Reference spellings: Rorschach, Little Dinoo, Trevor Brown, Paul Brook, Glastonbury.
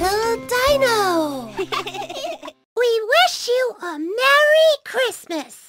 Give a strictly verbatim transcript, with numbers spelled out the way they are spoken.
Little Dinoo. We wish you a Merry Christmas.